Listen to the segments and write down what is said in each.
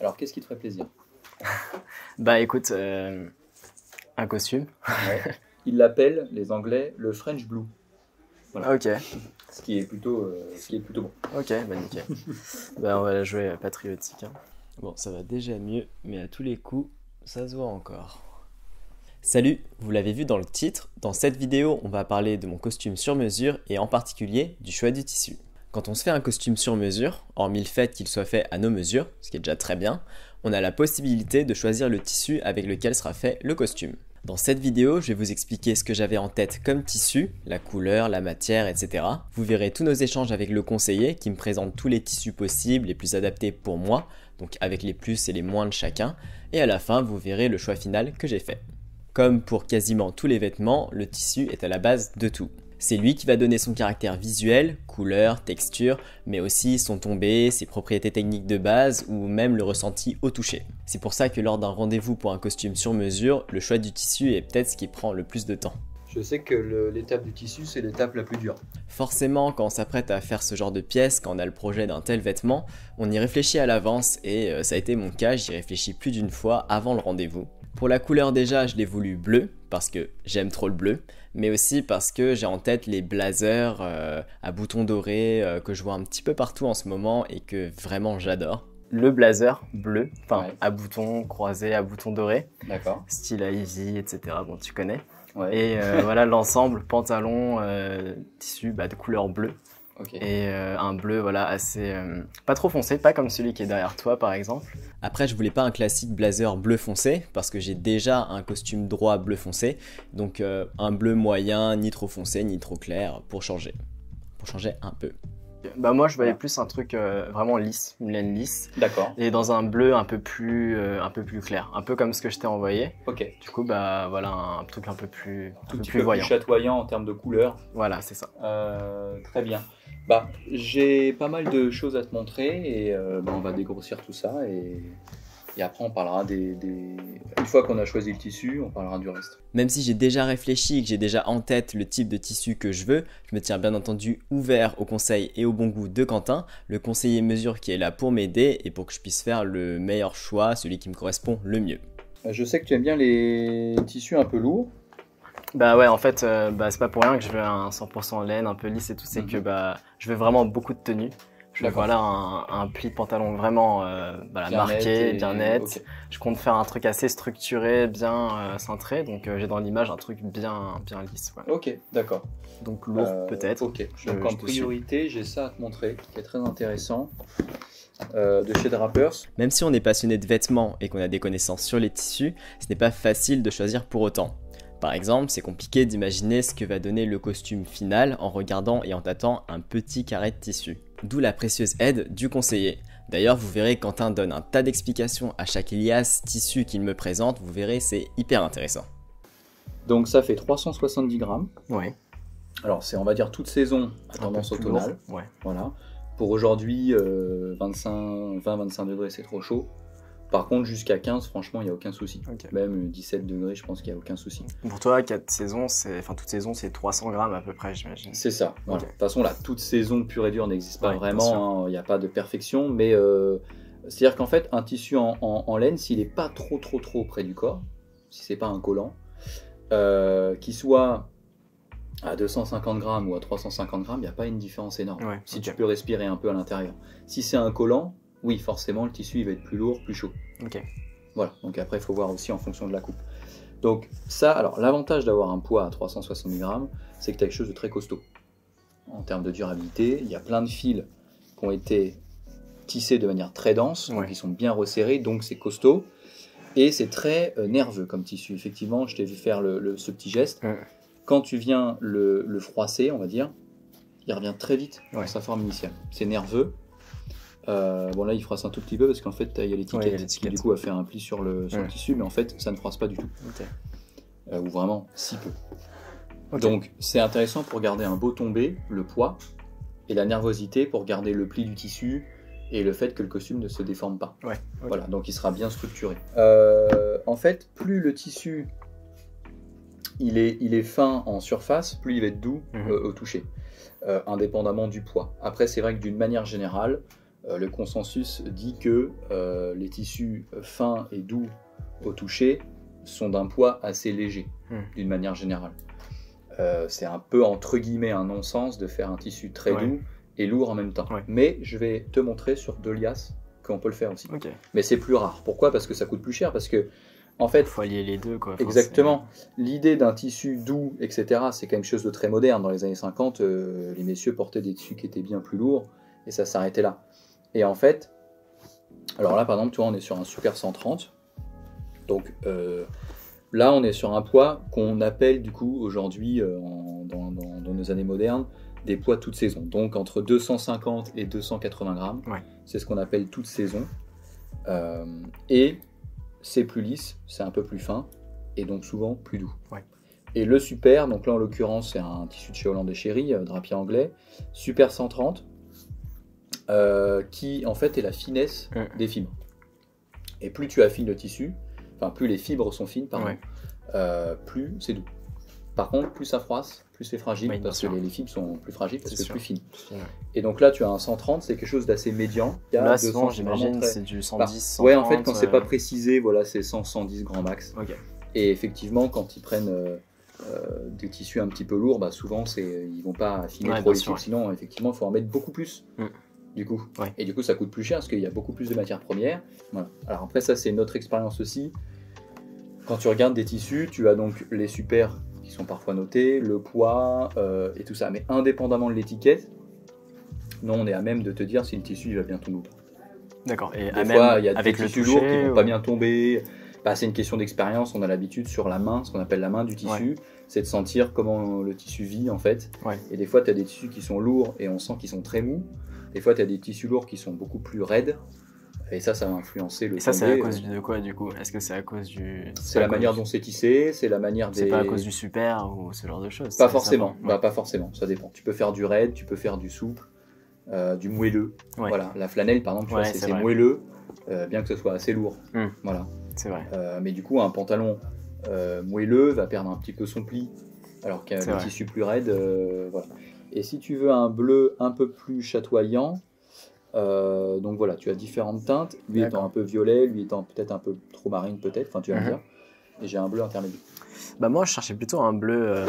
Alors, qu'est-ce qui te ferait plaisir? Bah écoute, un costume. Ouais. Ils l'appellent, les Anglais, le French Blue. Voilà. Ok. Ce qui est plutôt bon. Ok, bah nickel. Bah, on va la jouer patriotique. Hein. Bon, ça va déjà mieux, mais à tous les coups, ça se voit encore. Salut, vous l'avez vu dans le titre, dans cette vidéo, on va parler de mon costume sur mesure et en particulier du choix du tissu. Quand on se fait un costume sur mesure, hormis le fait qu'il soit fait à nos mesures, ce qui est déjà très bien, on a la possibilité de choisir le tissu avec lequel sera fait le costume. Dans cette vidéo, je vais vous expliquer ce que j'avais en tête comme tissu, la couleur, la matière, etc. Vous verrez tous nos échanges avec le conseiller qui me présente tous les tissus possibles, les plus adaptés pour moi, donc avec les plus et les moins de chacun, et à la fin, vous verrez le choix final que j'ai fait. Comme pour quasiment tous les vêtements, le tissu est à la base de tout. C'est lui qui va donner son caractère visuel, couleur, texture, mais aussi son tombé, ses propriétés techniques de base ou même le ressenti au toucher. C'est pour ça que lors d'un rendez-vous pour un costume sur mesure, le choix du tissu est peut-être ce qui prend le plus de temps. Je sais que l'étape du tissu, c'est l'étape la plus dure. Forcément, quand on s'apprête à faire ce genre de pièce, quand on a le projet d'un tel vêtement, on y réfléchit à l'avance et ça a été mon cas, j'y réfléchis plus d'une fois avant le rendez-vous. Pour la couleur déjà, je l'ai voulu bleu, parce que j'aime trop le bleu, mais aussi parce que j'ai en tête les blazers à boutons dorés que je vois un petit peu partout en ce moment et que vraiment j'adore. Le blazer bleu, enfin ouais. À boutons croisés, à boutons dorés, style à Easy, etc. Bon, tu connais. Ouais. Et voilà l'ensemble, pantalon, tissu de couleur bleue. Okay. Et un bleu voilà assez pas trop foncé, pas comme celui qui est derrière toi par exemple. Après je voulais pas un classique blazer bleu foncé parce que j'ai déjà un costume droit bleu foncé, donc un bleu moyen, ni trop foncé ni trop clair pour changer un peu. Bah moi je voulais plus un truc vraiment lisse, une laine lisse. D'accord. Et dans un bleu un peu plus clair, un peu comme ce que je t'ai envoyé. Ok. Du coup bah voilà un truc un peu plus chatoyant en termes de couleur. Voilà c'est ça. Très bien. Bah, j'ai pas mal de choses à te montrer et on va dégrossir tout ça et après on parlera des... Une fois qu'on a choisi le tissu, on parlera du reste. Même si j'ai déjà réfléchi et que j'ai déjà en tête le type de tissu que je veux, je me tiens bien entendu ouvert aux conseils et au bon goût de Quentin, le conseiller mesure qui est là pour m'aider et pour que je puisse faire le meilleur choix, celui qui me correspond le mieux. Je sais que tu aimes bien les tissus un peu lourds. Bah ouais en fait c'est pas pour rien que je veux un 100% laine un peu lisse et tout, c'est que je veux vraiment beaucoup de tenues. Je veux voilà un pli de pantalon vraiment marqué, bien net. Okay. Je compte faire un truc assez structuré, bien cintré, donc j'ai dans l'image un truc bien lisse. Ouais. Ok d'accord. Donc lourd peut-être. Ok. Donc en priorité j'ai ça à te montrer qui est très intéressant. De chez Drapers. Même si on est passionné de vêtements et qu'on a des connaissances sur les tissus, ce n'est pas facile de choisir pour autant. Par exemple, c'est compliqué d'imaginer ce que va donner le costume final en regardant et en tâtant un petit carré de tissu. D'où la précieuse aide du conseiller. D'ailleurs, vous verrez, Quentin donne un tas d'explications à chaque liasse tissu qu'il me présente. Vous verrez, c'est hyper intéressant. Donc ça fait 370 grammes. Ouais. Alors c'est, on va dire, toute saison à tendance automnale. Ouais. Voilà. Pour aujourd'hui, 20-25 degrés, c'est trop chaud. Par contre, jusqu'à 15, franchement, il n'y a aucun souci. Okay. Même 17 degrés, je pense qu'il n'y a aucun souci. Pour toi, toute saison, c'est 300 grammes à peu près, j'imagine. C'est ça. De toute façon, là, toute saison pure et dure n'existe pas vraiment. Il n'y a pas de perfection. Mais c'est-à-dire qu'en fait, un tissu en laine, s'il n'est pas trop près du corps, si ce n'est pas un collant, qu'il soit à 250 grammes ou à 350 grammes, il n'y a pas une différence énorme. Ouais. Si tu peux respirer un peu à l'intérieur. Si c'est un collant, oui, forcément, le tissu il va être plus lourd, plus chaud. Ok. Voilà, donc après, il faut voir aussi en fonction de la coupe. Donc ça, alors l'avantage d'avoir un poids à 370 grammes, c'est que tu as quelque chose de très costaud. En termes de durabilité, il y a plein de fils qui ont été tissés de manière très dense, ouais. Qui sont bien resserrés, donc c'est costaud. Et c'est très nerveux comme tissu. Effectivement, je t'ai vu faire ce petit geste. Ouais. Quand tu viens le froisser, on va dire, il revient très vite dans sa forme initiale. C'est nerveux. Bon là il froisse un tout petit peu parce qu'en fait il y a l'étiquette qui du coup a fait un pli sur le tissu, mais en fait ça ne froisse pas du tout. Okay. Ou vraiment si peu. Okay. Donc c'est intéressant pour garder un beau tombé, le poids et la nervosité pour garder le pli du tissu et le fait que le costume ne se déforme pas. Ouais. Okay. Voilà, donc il sera bien structuré. En fait plus le tissu il est fin en surface, plus il va être doux au toucher, indépendamment du poids. Après c'est vrai que d'une manière générale le consensus dit que les tissus fins et doux au toucher sont d'un poids assez léger, d'une manière générale. C'est un peu, entre guillemets, un non-sens de faire un tissu très doux et lourd en même temps. Ouais. Mais je vais te montrer sur deux liasses qu'on peut le faire aussi. Okay. Mais c'est plus rare. Pourquoi ? Parce que ça coûte plus cher. Parce que, en fait, faut allier les deux, quoi. Exactement. L'idée d'un tissu doux, etc., c'est quand même chose de très moderne. Dans les années 50, les messieurs portaient des tissus qui étaient bien plus lourds et ça s'arrêtait là. Et en fait, alors là, par exemple, tu vois, on est sur un Super 130. Donc là, on est sur un poids qu'on appelle, du coup, aujourd'hui, dans nos années modernes, des poids toute saison. Donc entre 250 et 280 grammes. Ouais. C'est ce qu'on appelle toute saison. Et c'est plus lisse, c'est un peu plus fin et donc souvent plus doux. Ouais. Et le super, donc là en l'occurrence c'est un tissu de chez Holland & Sherry, drapier anglais, Super 130, qui en fait est la finesse des fibres. Et plus tu affines le tissu, enfin plus les fibres sont fines, pardon, plus c'est doux. Par contre, plus ça froisse, plus c'est fragile, parce que les fibres sont plus fragiles, parce que plus fines. Et donc là, tu as un 130, c'est quelque chose d'assez médian. Il y a là, 200, souvent, j'imagine, c'est du 110, 130. Ouais, en fait, quand c'est pas précisé, voilà, c'est 100, 110 grand max. Okay. Et effectivement, quand ils prennent des tissus un petit peu lourds, bah, souvent, ils vont pas affiner trop les fibres. Sinon, effectivement, il faut en mettre beaucoup plus, du coup. Ouais. Et du coup, ça coûte plus cher, parce qu'il y a beaucoup plus de matières premières. Voilà. Alors après, ça, c'est notre expérience aussi. Quand tu regardes des tissus, tu as donc les super qui sont parfois notés, le poids et tout ça, mais indépendamment de l'étiquette, non, on est à même de te dire si le tissu il va bien tomber ou pas. D'accord. Et des fois, il y a des tissus lourds qui vont pas bien tomber. Bah, c'est une question d'expérience. On a l'habitude sur la main, ce qu'on appelle la main du tissu, c'est de sentir comment le tissu vit en fait. Ouais. Et des fois, tu as des tissus qui sont lourds et on sent qu'ils sont très mous. Des fois, tu as des tissus lourds qui sont beaucoup plus raides. Et ça va influencer le. Et ça, c'est à cause de quoi, du coup? Est-ce que c'est à cause du. C'est la manière dont c'est tissé, c'est la manière des. C'est pas à cause du super ou ce genre de choses? Pas forcément, bah, pas forcément, ça dépend. Tu peux faire du raide, tu peux faire du souple, du moelleux. Ouais. Voilà, la flanelle, par exemple, c'est moelleux, bien que ce soit assez lourd. Voilà. C'est vrai. Mais du coup, un pantalon moelleux va perdre un petit peu son pli, alors qu'un tissu plus raide. Voilà. Et si tu veux un bleu un peu plus chatoyant. Donc voilà, tu as différentes teintes, lui étant un peu violet, lui étant peut-être un peu trop marine, peut-être, enfin tu vas me dire, et j'ai un bleu intermédiaire. Bah moi je cherchais plutôt un bleu,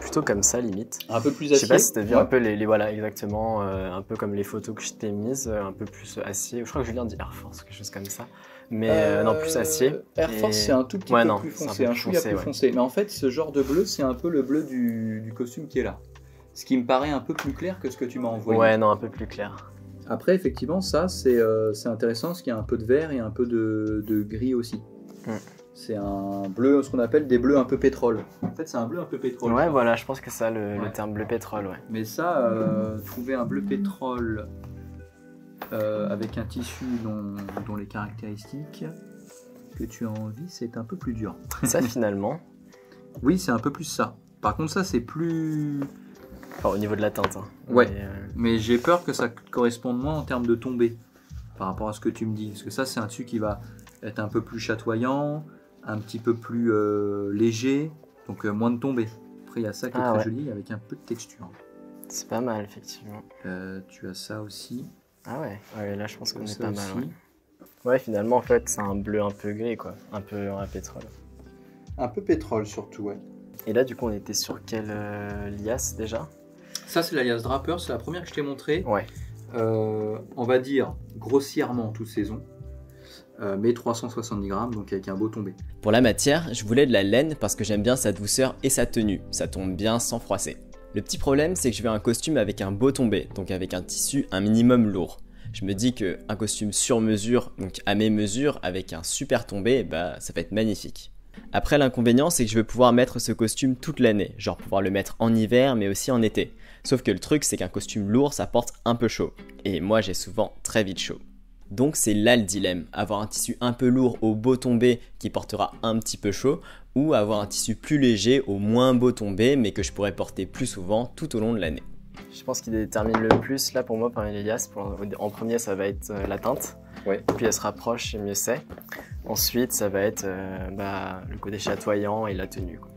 plutôt comme ça limite. Un peu plus acier. Je sais pas si t'as vu un peu les voilà exactement, un peu comme les photos que je t'ai mises, un peu plus acier, je crois que Julien dit Air Force, quelque chose comme ça, mais non plus acier. Air Force c'est un tout petit peu plus foncé, un chouïa plus foncé, mais en fait ce genre de bleu c'est un peu le bleu du costume qui est là, ce qui me paraît un peu plus clair que ce que tu m'as envoyé. Ouais non, un peu plus clair. Après, effectivement, ça, c'est intéressant parce qu'il y a un peu de vert et un peu de gris aussi. C'est un bleu, ce qu'on appelle des bleus un peu pétrole. En fait, c'est un bleu un peu pétrole. Ouais, voilà, je pense que ça, le terme bleu pétrole, ouais. Mais ça, trouver un bleu pétrole avec un tissu dont les caractéristiques que tu as envie, c'est un peu plus dur. Ça, finalement. Oui, c'est un peu plus ça. Par contre, ça, c'est plus... Enfin, au niveau de la teinte. Hein. Ouais, mais j'ai peur que ça corresponde moins en termes de tombée par rapport à ce que tu me dis. Parce que ça, c'est un tissu qui va être un peu plus chatoyant, un petit peu plus léger, donc moins de tombée. Après, il y a ça qui est très joli avec un peu de texture. C'est pas mal, effectivement. Tu as ça aussi. Ah ouais, là, je pense qu'on est pas mal. Ouais, finalement, en fait, c'est un bleu un peu gris, quoi. Un peu pétrole. Un peu pétrole, surtout, ouais. Et là, du coup, on était sur quelle liasse déjà ? Ça, c'est la liasse Drapers, c'est la première que je t'ai montrée. Ouais. On va dire grossièrement toute saison, mais 370 grammes, donc avec un beau tombé. Pour la matière, je voulais de la laine parce que j'aime bien sa douceur et sa tenue. Ça tombe bien sans froisser. Le petit problème, c'est que je veux un costume avec un beau tombé, donc avec un tissu un minimum lourd. Je me dis qu'un costume sur mesure, donc à mes mesures, avec un super tombé, bah, ça va être magnifique. Après, l'inconvénient, c'est que je veux pouvoir mettre ce costume toute l'année, genre pouvoir le mettre en hiver mais aussi en été. Sauf que le truc, c'est qu'un costume lourd, ça porte un peu chaud. Et moi, j'ai souvent très vite chaud. Donc c'est là le dilemme, avoir un tissu un peu lourd au beau tombé qui portera un petit peu chaud, ou avoir un tissu plus léger au moins beau tombé mais que je pourrais porter plus souvent tout au long de l'année. Je pense qu'il détermine le plus, là pour moi, parmi les liasses, en premier ça va être la teinte, puis elle se rapproche et mieux c'est. Ensuite ça va être le côté chatoyant et la tenue, quoi.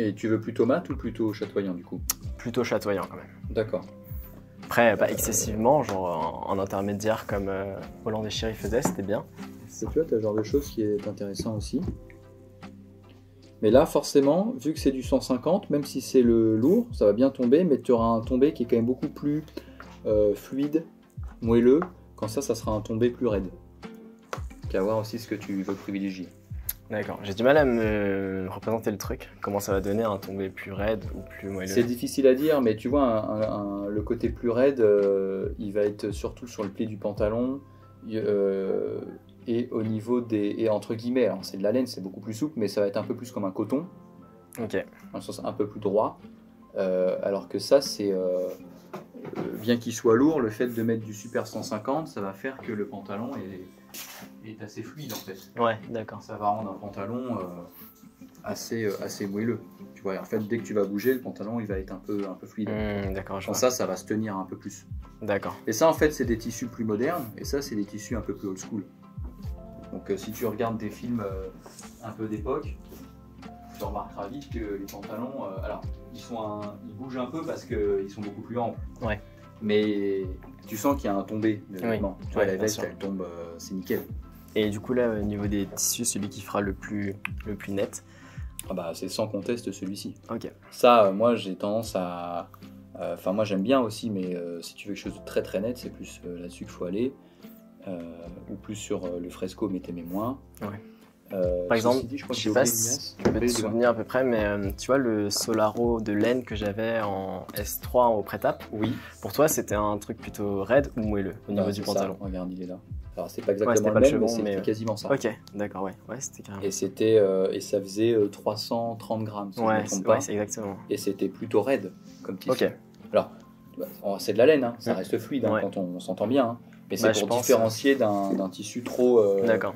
Et tu veux plutôt mat ou plutôt chatoyant du coup? Plutôt chatoyant quand même. D'accord. Après, pas excessivement, genre un intermédiaire comme Holland et Sherry faisait, c'était bien. C'est tu vois, t'as le genre de chose qui est intéressant aussi. Mais là, forcément, vu que c'est du 150, même si c'est le lourd, ça va bien tomber, mais tu auras un tombé qui est quand même beaucoup plus fluide, moelleux. Quand ça, ça sera un tombé plus raide. Donc à voir aussi ce que tu veux privilégier. D'accord, j'ai du mal à me représenter le truc, comment ça va donner un tombé plus raide ou plus moelleux. C'est difficile à dire, mais tu vois, le côté plus raide, il va être surtout sur le pli du pantalon et au niveau des... Et entre guillemets, c'est de la laine, c'est beaucoup plus souple, mais ça va être un peu plus comme un coton, okay. Dans le sens un peu plus droit, alors que ça, c'est... bien qu'il soit lourd, le fait de mettre du Super 150, ça va faire que le pantalon est assez fluide en fait. Ouais, d'accord. Ça va rendre un pantalon assez moelleux. Tu vois, en fait, dès que tu vas bouger, le pantalon il va être un peu fluide. D'accord. Comme ça, ça va se tenir un peu plus. D'accord. Et ça, en fait, c'est des tissus plus modernes. Et ça, c'est des tissus un peu plus old school. Donc, si tu regardes des films un peu d'époque, tu remarqueras vite que les pantalons, alors, ils bougent un peu parce qu'ils sont beaucoup plus amples. Ouais. Mais tu sens qu'il y a un tombé de vêtements. Oui. Tu vois, ouais, la veste, elle tombe, c'est nickel. Et du coup, là, au niveau des tissus, celui qui fera le plus net, ah bah, c'est sans conteste celui-ci. Ok. Ça, moi, j'ai tendance à... Enfin, moi, j'aime bien aussi, mais si tu veux quelque chose de très, très net, c'est plus là-dessus qu'il faut aller. Ou plus sur le fresco, mais t'aimais moins. Ouais. Par exemple, dit, je sais pas si tu peux te souvenir à peu près, mais tu vois le Solaro de laine que j'avais en S3 au pré-tape. Oui. Pour toi, c'était un truc plutôt raide ou moelleux au niveau du pantalon? Ça, regarde, il est là. Alors c'est pas exactement le même, mais c'était quasiment ça. Ok, d'accord, ouais c'était carrément. Et c'était et ça faisait 330 grammes. Si ouais, je me trompe pas. Exactement. Et c'était plutôt raide comme tissu. Ok. Alors, c'est de la laine, hein. Ça reste fluide hein, quand on s'entend bien, hein. Mais c'est pour différencier d'un tissu trop. D'accord.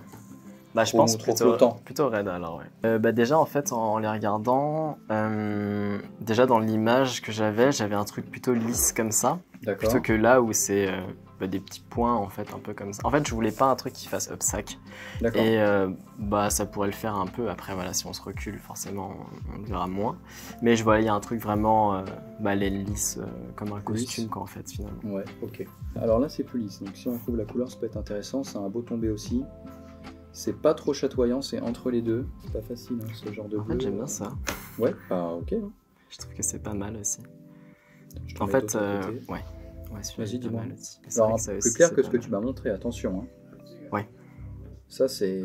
Bah, je pense plutôt raide alors, ouais. Bah, déjà, en fait, en les regardant, déjà dans l'image que j'avais un truc plutôt lisse comme ça, plutôt que là où c'est bah, des petits points, en fait, un peu comme ça. En fait, je voulais pas un truc qui fasse obstacle. Et bah, ça pourrait le faire un peu. Après, voilà, si on se recule, forcément, on le verra moins. Mais je vois, il y a un truc vraiment bah, laine lisse, comme un costume, quoi, en fait, finalement. Ouais, ok. Alors là, c'est plus lisse. Donc, si on trouve la couleur, ça peut être intéressant. C'est un beau tombé aussi. C'est pas trop chatoyant, c'est entre les deux. C'est pas facile, hein, ce genre de bleu. En fait, j'aime bien ça. Ouais, bah ok. Hein. Je trouve que c'est pas mal aussi. En fait, ouais. Vas-y, dis-moi. Alors, plus clair que ce que tu m'as montré, attention. Hein. Ouais. Ça, c'est...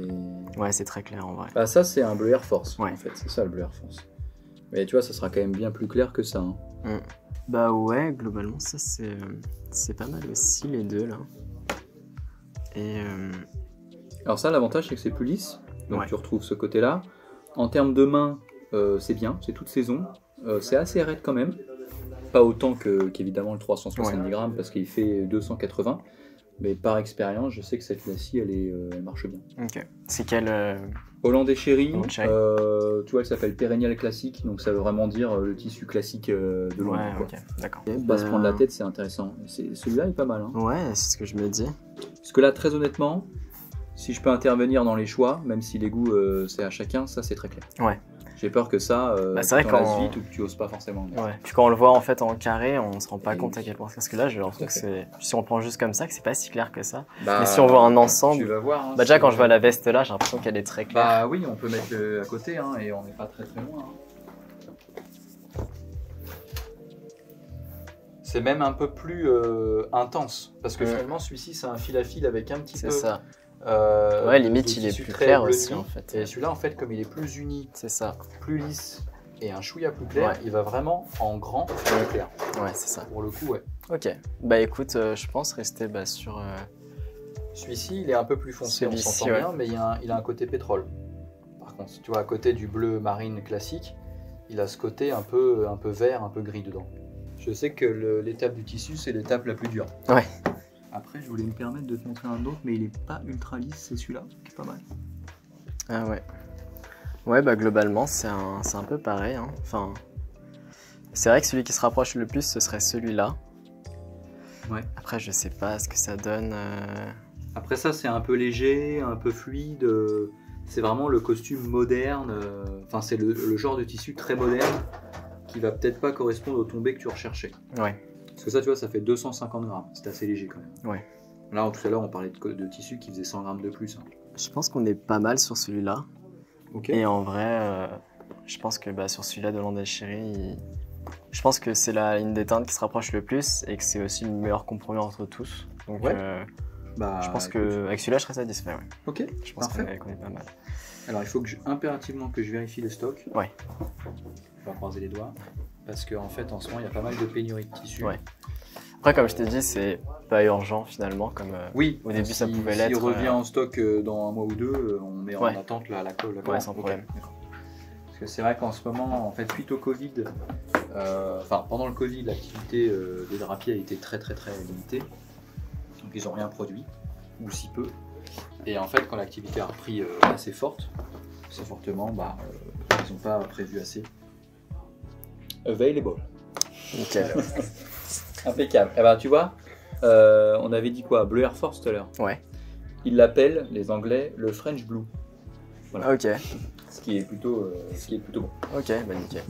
Ouais, c'est très clair en vrai. Bah ça, c'est un bleu Air Force, en fait. C'est ça, le bleu Air Force. Mais tu vois, ça sera quand même bien plus clair que ça. Hein. Bah ouais, globalement, ça, c'est pas mal aussi, les deux, là. Et... Alors ça, l'avantage, c'est que c'est plus lisse, donc tu retrouves ce côté-là. En termes de main, c'est bien, c'est toute saison. C'est assez raide quand même. Pas autant qu'évidemment le 370 grammes, parce qu'il fait 280. Mais par expérience, je sais que cette glacie, elle marche bien. Ok. C'est quelle Holland et Sherry. Tu vois, elle s'appelle Pérennial Classique, donc ça veut vraiment dire le tissu classique de Londres. Ouais, ok, d'accord. Pas se prendre la tête, c'est intéressant. Celui-là est pas mal. Hein. Ouais, c'est ce que je me dis. Parce que là, très honnêtement... Si je peux intervenir dans les choix, même si les goûts c'est à chacun, ça c'est très clair. Ouais. J'ai peur que ça, bah, c'est vrai que tu en vite ou que tu oses pas forcément. Ouais. Puis quand on le voit en fait en carré, on se rend pas compte à quel point. Parce que là, j'ai l'impression que c'est, si on le prend juste comme ça, que c'est pas si clair que ça. Bah, mais si on voit un ensemble, tu vas voir, hein, bah déjà quand je vois la veste là, j'ai l'impression qu'elle est très claire. Bah oui, on peut mettre à côté hein, et on n'est pas très très loin. Hein. C'est même un peu plus intense parce que finalement celui-ci c'est un fil à fil avec un petit peu. C'est ça. Ouais, limite il est plus clair aussi en fait. Et celui-là en fait comme il est plus uni, c'est ça, plus lisse et un chouïa plus clair, il va vraiment en grand plus clair. Ouais, c'est ça. Pour le coup, ouais. Ok. Bah écoute, je pense rester sur celui-ci, il est un peu plus foncé, on s'entend bien, mais il a un côté pétrole. Par contre, tu vois à côté du bleu marine classique, il a ce côté un peu vert, un peu gris dedans. Je sais que l'étape du tissu, c'est l'étape la plus dure. Ouais. Après, je voulais me permettre de te montrer un autre, mais il est pas ultra lisse, c'est celui-là, qui est pas mal. Ah ouais. Ouais, bah globalement, c'est un peu pareil. Hein. Enfin, c'est vrai que celui qui se rapproche le plus, ce serait celui-là. Ouais. Après, je sais pas ce que ça donne. Après ça, c'est un peu léger, un peu fluide. C'est vraiment le costume moderne. Enfin, c'est le genre de tissu très moderne qui va peut-être pas correspondre au tombé que tu recherchais. Ouais. Parce que ça, tu vois, ça fait 250 grammes. C'est assez léger quand même. Ouais. Là, tout à l'heure, on parlait de tissu qui faisait 100 grammes de plus. Hein. Je pense qu'on est pas mal sur celui-là. Okay. Et en vrai, je pense que sur celui-là de Holland & Sherry, je pense que c'est la ligne des teintes qui se rapproche le plus et que c'est aussi le meilleur compromis entre tous. Donc, ouais. Je pense qu'avec celui-là, je serais satisfait. Ouais. Ok, je pense qu'on est pas mal. Alors, il faut que impérativement que je vérifie le stock. Ouais. On va croiser les doigts. Parce qu'en fait, en ce moment, il y a pas mal de pénurie de tissus. Ouais. Après, comme je t'ai dit, c'est pas urgent finalement. Comme, oui, au début, si, ça pouvait l'être. Si il revient en stock dans un mois ou deux, on met en attente la colle. Ouais, sans problème. Parce que c'est vrai qu'en ce moment, en fait, suite au Covid, pendant le Covid, l'activité des drapiers a été très limitée. Donc, ils n'ont rien produit, ou si peu. Et en fait, quand l'activité a repris assez fortement, ils n'ont pas prévu assez. Available. Nickel. Impeccable. Eh ben, tu vois, on avait dit quoi? Bleu Air Force tout à l'heure. Ouais. Ils l'appellent, les Anglais, le French Blue. Voilà. Ok. Ce qui est plutôt bon. Ok, bah nickel.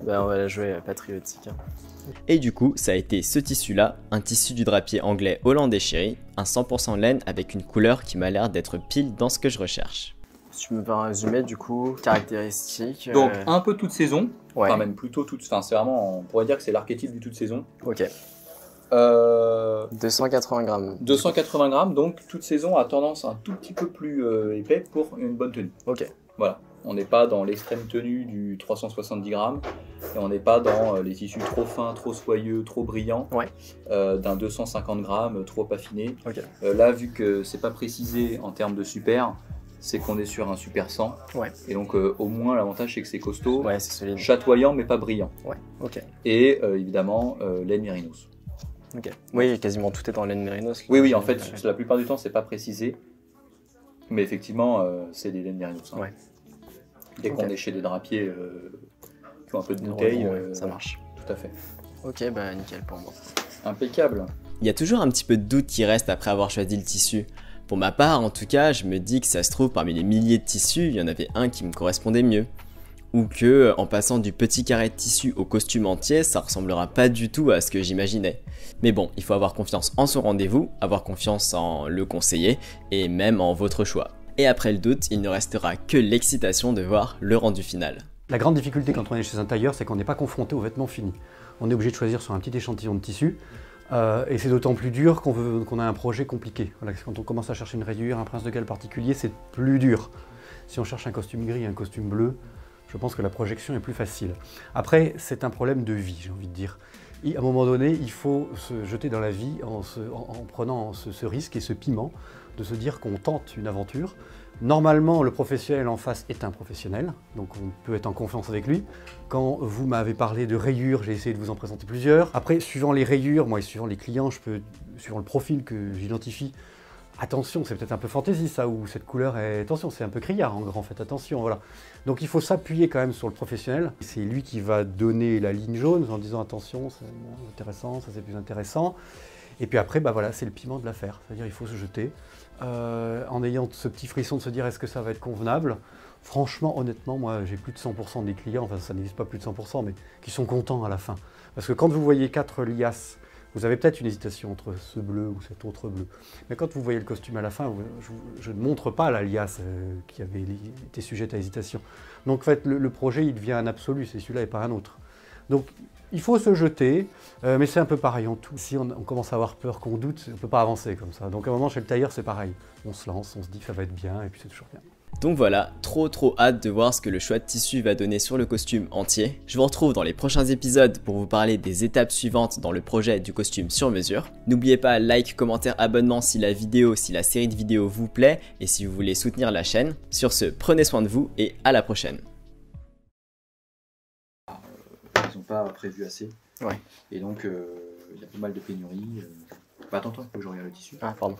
On va la jouer patriotique. Hein. Et du coup, ça a été ce tissu-là, un tissu du drapier anglais Holland & Sherry, un 100% laine avec une couleur qui m'a l'air d'être pile dans ce que je recherche. Si tu me fais un résumé du coup, caractéristiques. Donc un peu toute saison, ouais. Enfin même plutôt toute, enfin c'est vraiment, on pourrait dire que c'est l'archétype du toute saison. Ok. 280 grammes. 280 grammes, donc toute saison a tendance un tout petit peu plus épais pour une bonne tenue. Ok. Voilà, on n'est pas dans l'extrême tenue du 370 grammes, et on n'est pas dans les tissus trop fins, trop soyeux, trop brillants, ouais. D'un 250 grammes, trop affiné. Okay. Là, vu que c'est pas précisé en termes de super, c'est qu'on est sur un super 100, ouais. Et donc au moins l'avantage c'est que c'est costaud, ouais, c'est chatoyant mais pas brillant. Ouais. Okay. Et évidemment laine mérinos. Okay. Oui, quasiment tout est en laine mérinos. Oui, en fait, la plupart du temps c'est pas précisé. Mais effectivement, c'est des laines mérinos. Hein. Ouais. Dès qu'on est chez des drapiers qui ont un peu de bouteille, ça marche. Tout à fait. Ok, bah nickel pour moi. Impeccable. Il y a toujours un petit peu de doute qui reste après avoir choisi le tissu. Pour ma part, en tout cas, je me dis que ça se trouve parmi les milliers de tissus, il y en avait un qui me correspondait mieux. Ou que, en passant du petit carré de tissu au costume entier, ça ressemblera pas du tout à ce que j'imaginais. Mais bon, il faut avoir confiance en son rendez-vous, avoir confiance en le conseiller, et même en votre choix. Et après le doute, il ne restera que l'excitation de voir le rendu final. La grande difficulté quand on est chez un tailleur, c'est qu'on n'est pas confronté aux vêtements finis. On est obligé de choisir sur un petit échantillon de tissu, et c'est d'autant plus dur qu'on a un projet compliqué. Voilà, quand on commence à chercher une rayure, un prince de Galles particulier, c'est plus dur. Si on cherche un costume gris, un costume bleu, je pense que la projection est plus facile. Après, c'est un problème de vie, j'ai envie de dire. Et à un moment donné, il faut se jeter dans la vie en prenant ce risque et ce piment de se dire qu'on tente une aventure. Normalement, le professionnel en face est un professionnel, donc on peut être en confiance avec lui. Quand vous m'avez parlé de rayures, j'ai essayé de vous en présenter plusieurs. Après, suivant les rayures, moi et suivant les clients, suivant le profil que j'identifie, attention, c'est peut-être un peu fantaisie ça, ou cette couleur est... Attention, c'est un peu criard en grand, faites attention, voilà. Donc il faut s'appuyer quand même sur le professionnel. C'est lui qui va donner la ligne jaune en disant attention, c'est moins intéressant, ça c'est plus intéressant. Et puis après, voilà, c'est le piment de l'affaire. C'est-à-dire il faut se jeter, en ayant ce petit frisson de se dire est-ce que ça va être convenable. Franchement, honnêtement, moi j'ai plus de 100% des clients, enfin ça n'existe pas plus de 100%, mais qui sont contents à la fin. Parce que quand vous voyez 4 liasses, vous avez peut-être une hésitation entre ce bleu ou cet autre bleu. Mais quand vous voyez le costume à la fin, je ne montre pas la liasse qui avait été sujette à hésitation. Donc en fait, le projet, il devient un absolu, c'est celui-là et pas un autre. Donc il faut se jeter, mais c'est un peu pareil en tout. Si on commence à avoir peur, qu'on doute, on ne peut pas avancer comme ça. Donc à un moment, chez le tailleur, c'est pareil. On se lance, on se dit ça va être bien, et puis c'est toujours bien. Donc voilà, trop hâte de voir ce que le choix de tissu va donner sur le costume entier. Je vous retrouve dans les prochains épisodes pour vous parler des étapes suivantes dans le projet du costume sur mesure. N'oubliez pas like, commentaire, abonnement si la série de vidéos vous plaît et si vous voulez soutenir la chaîne. Sur ce, prenez soin de vous et à la prochaine. Ils n'ont pas prévu assez. Ouais. Et donc, il y a pas mal de pénuries. Attends, faut que je regarde le tissu. Ah, pardon.